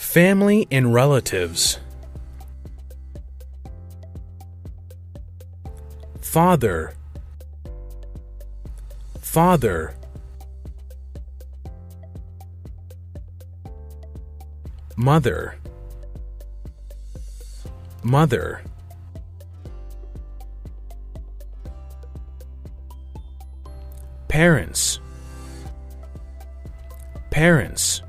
Family and relatives. Father, father. Mother, mother. Parents, parents.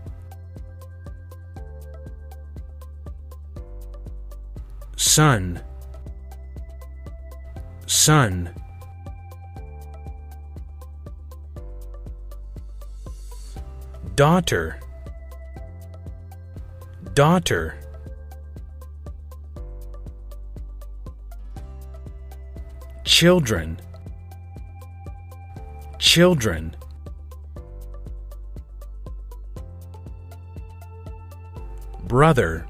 Son, son. Daughter, daughter. Children, children. Brother,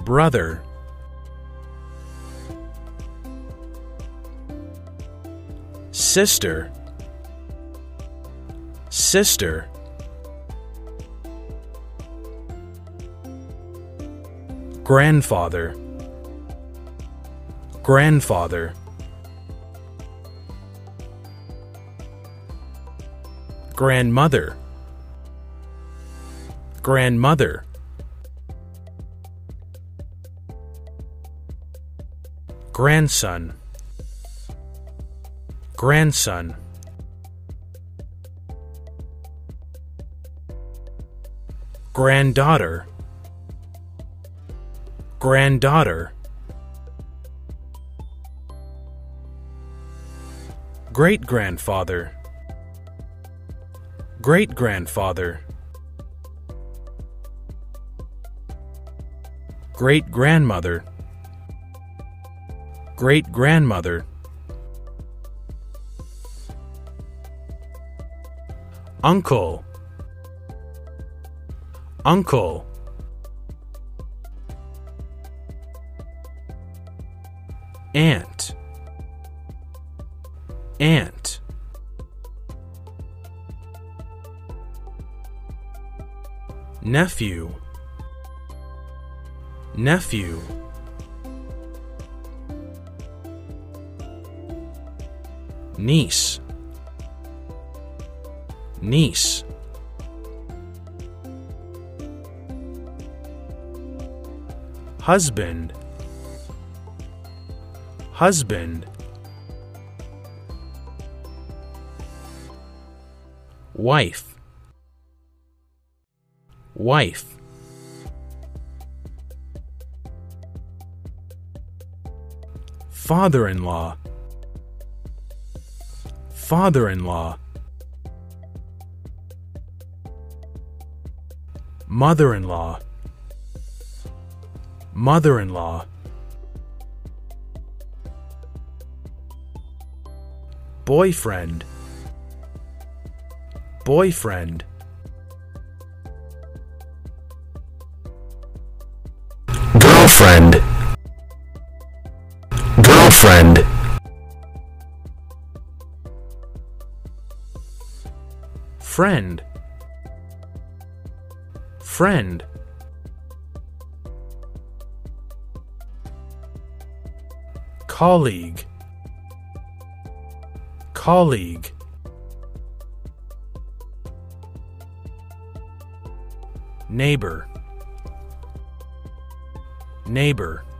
brother. Sister, sister. Grandfather, grandfather. Grandmother, grandmother. Grandson, grandson. Granddaughter, granddaughter. Great-grandfather, great-grandfather. Great-grandmother, great-grandmother. Uncle, uncle. Aunt, aunt. Nephew, nephew. Niece, niece. Husband, husband. Wife, wife. Father-in-law, father-in-law. Mother-in-law, mother-in-law. Boyfriend, boyfriend. Girlfriend, girlfriend. Friend, friend. Colleague, colleague. Neighbor, neighbor.